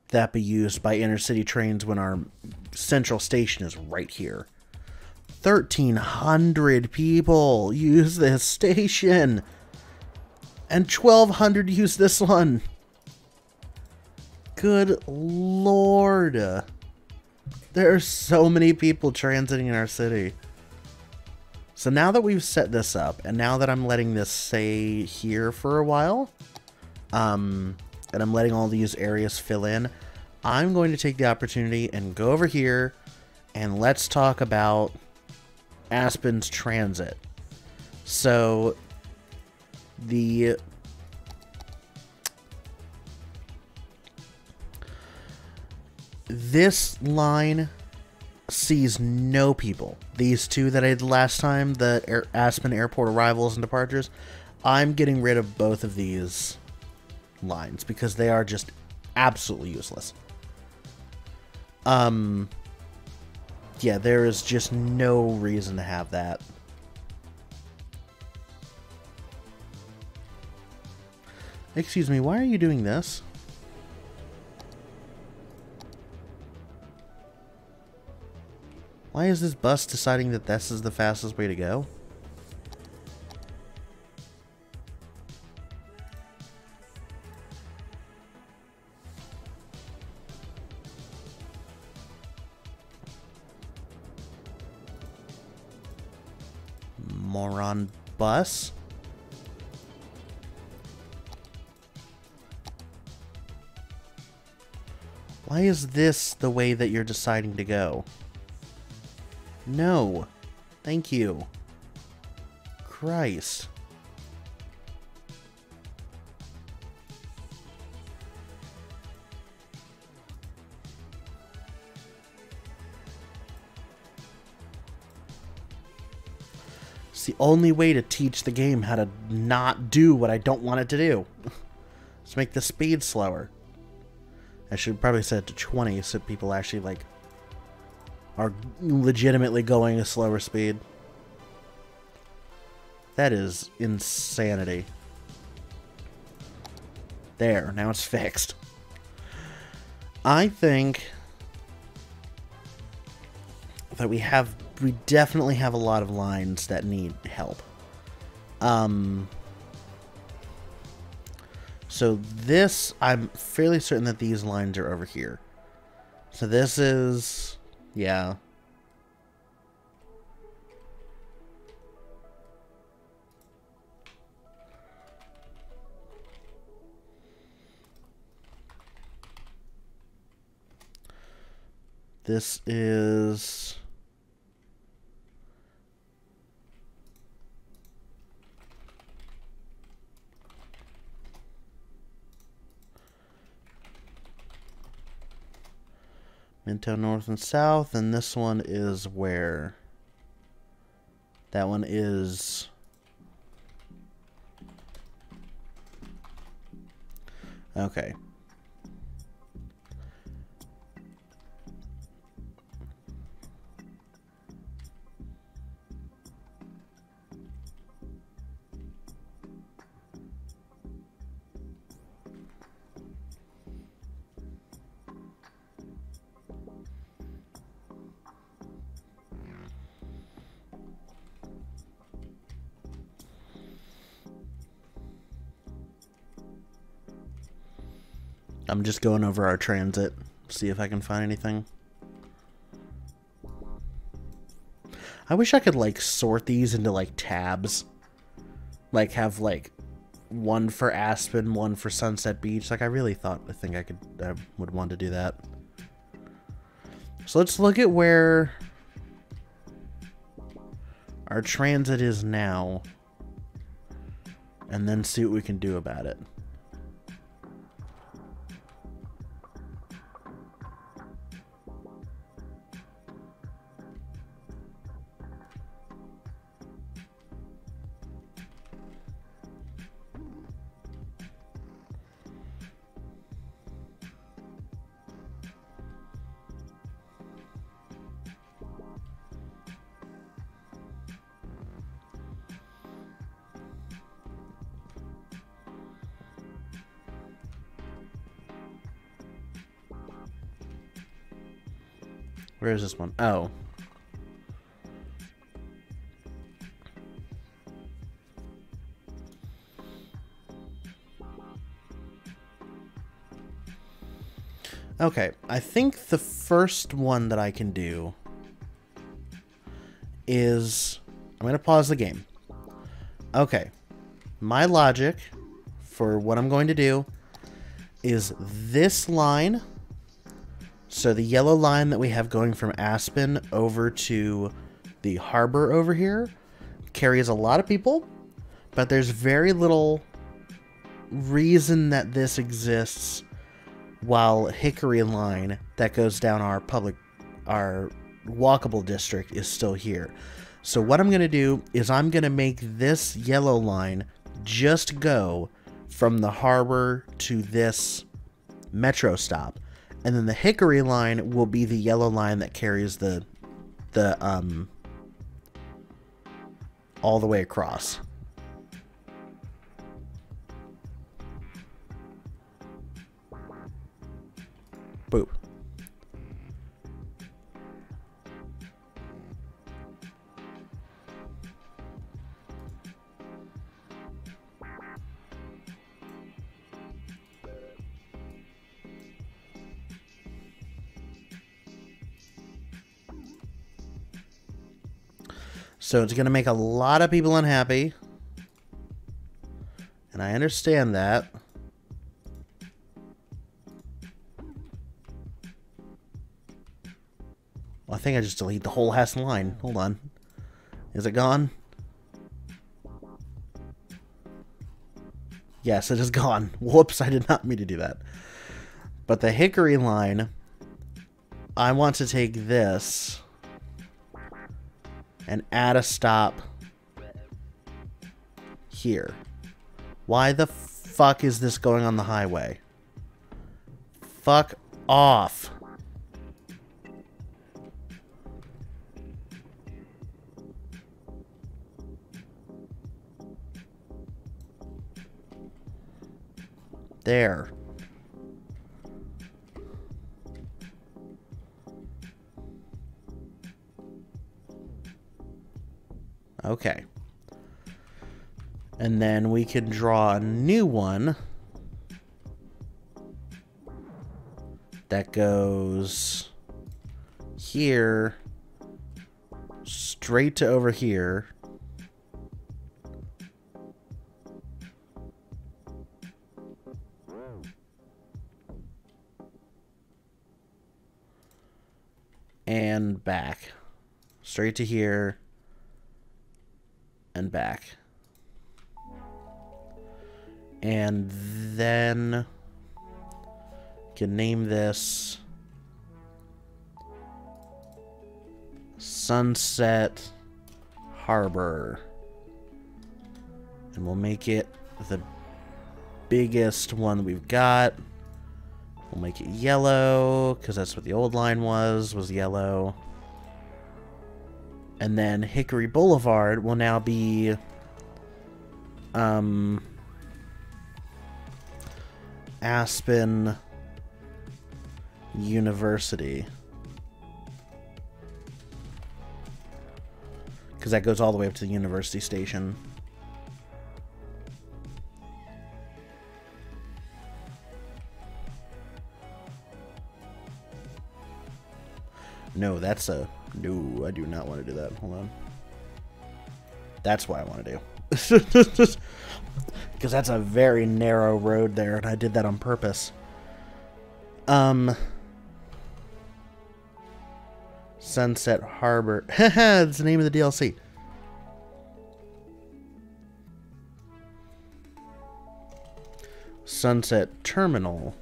that be used by inner city trains when our Central Station is right here. thirteen hundred people use this station and twelve hundred use this one. Good Lord. There are so many people transiting in our city. So now that we've set this up and now that I'm letting this stay here for a while, Um, and I'm letting all these areas fill in, I'm going to take the opportunity and go over here and let's talk about Aspen's transit. So the this line sees no people. These two that I did last time, the Air, Aspen Airport arrivals and departures, I'm getting rid of both of these lines because they are just absolutely useless. Um yeah, there is just no reason to have that. Excuse me, why are you doing this? Why is this bus deciding that this is the fastest way to go? Moron bus. Why is this the way that you're deciding to go? No. Thank you. Christ. The only way to teach the game how to not do what I don't want it to do. Let's make the speed slower. I should probably set it to twenty so people actually like are legitimately going a slower speed. That is insanity. There, now it's fixed. I think that we have, we definitely have a lot of lines that need help. Um, so this, I'm fairly certain that these lines are over here. So this is, yeah. This is, Midtown North and South, and this one is where, that one is, okay. I'm just going over our transit, see if I can find anything. I wish I could, like, sort these into, like, tabs. Like, have, like, one for Aspen, one for Sunset Beach. Like, I really thought, I think I could, I would want to do that. So let's look at where our transit is now, and then see what we can do about it. Where is this one? Oh. Okay, I think the first one that I can do is, I'm going to pause the game. Okay, my logic for what I'm going to do is this line. So the yellow line that we have going from Aspen over to the harbor over here carries a lot of people, but there's very little reason that this exists, while Hickory line that goes down our public, our walkable district is still here. So what I'm going to do is I'm going to make this yellow line just go from the harbor to this metro stop. And then the Hickory line will be the yellow line that carries the, the, um, all the way across. Boop. So it's going to make a lot of people unhappy, and I understand that. Well, I think I just delete the whole ass line. Hold on. Is it gone? Yes, it is gone. Whoops, I did not mean to do that. But the Hickory line, I want to take this and add a stop here. Why the fuck is this going on the highway? Fuck off. There. Okay. And then we can draw a new one that goes here straight to over here. And back. Straight to here. And back. And then can name this Sunset Harbor. And we'll make it the biggest one we've got. We'll make it yellow, because that's what the old line was, was yellow. And then Hickory Boulevard will now be um, Aspen University. Because that goes all the way up to the University Station. No, that's a... No, I do not want to do that. Hold on. That's what I want to do. Because that's a very narrow road there, and I did that on purpose. Um... Sunset Harbor. Haha, that's the name of the D L C. Sunset Terminal.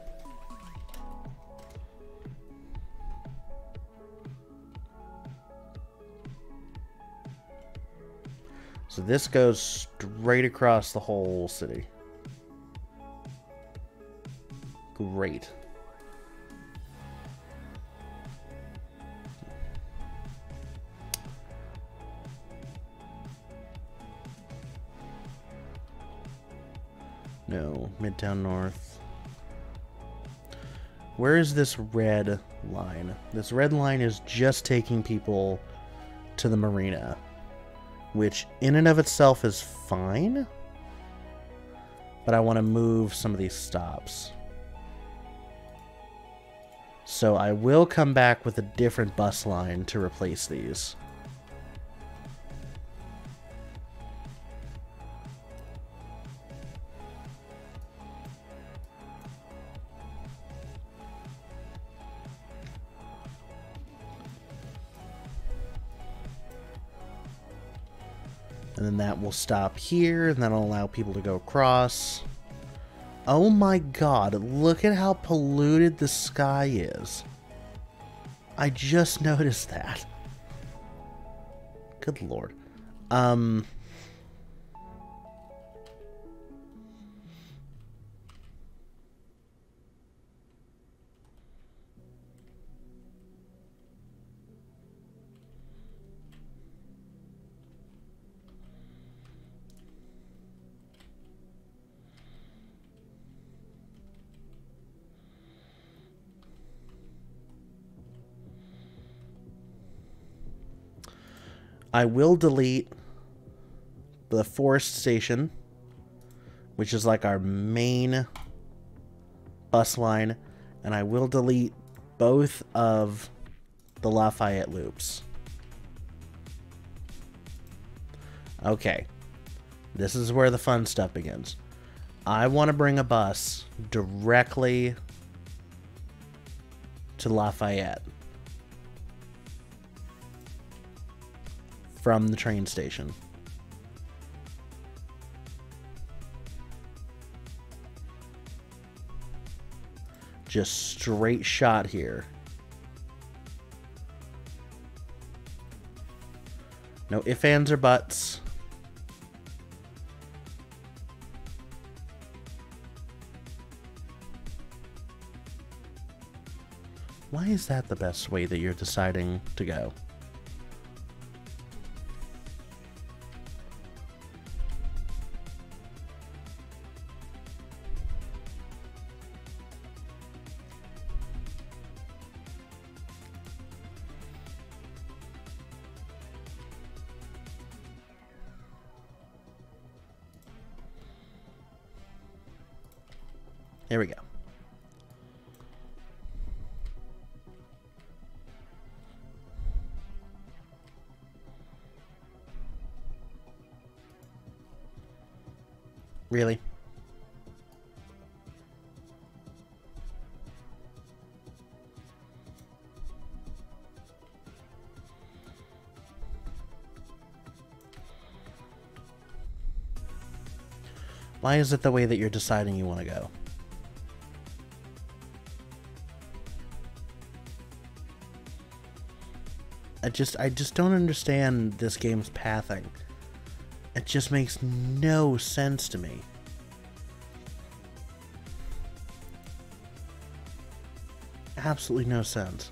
So this goes straight across the whole city. Great. No, Midtown North. Where is this red line? This red line is just taking people to the marina, which in and of itself is fine, but I want to move some of these stops. So I will come back with a different bus line to replace these. And then that will stop here, and that'll allow people to go across. Oh my god, look at how polluted the sky is. I just noticed that. Good lord. Um... I will delete the forest station, which is like our main bus line, and I will delete both of the Lafayette loops. Okay, this is where the fun stuff begins. I want to bring a bus directly to Lafayette from the train station. Just straight shot here. No ifs, ands, or buts. Why is that the best way that you're deciding to go? There we go. Really? Why is it the way that you're deciding you want to go? I just, I just don't understand this game's pathing. It just makes no sense to me. Absolutely no sense.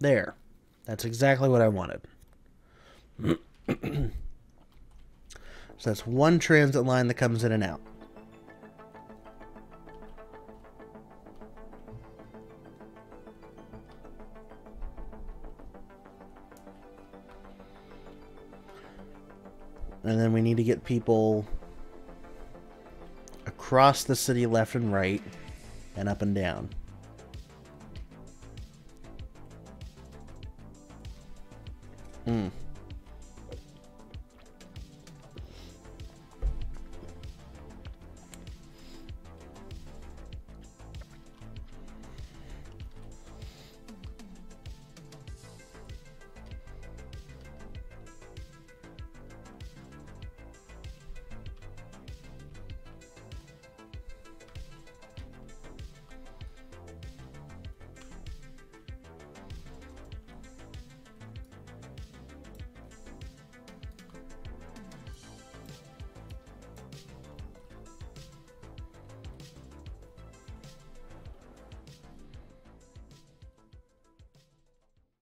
There. That's exactly what I wanted. So that's one transit line that comes in and out. And then we need to get people across the city left and right and up and down.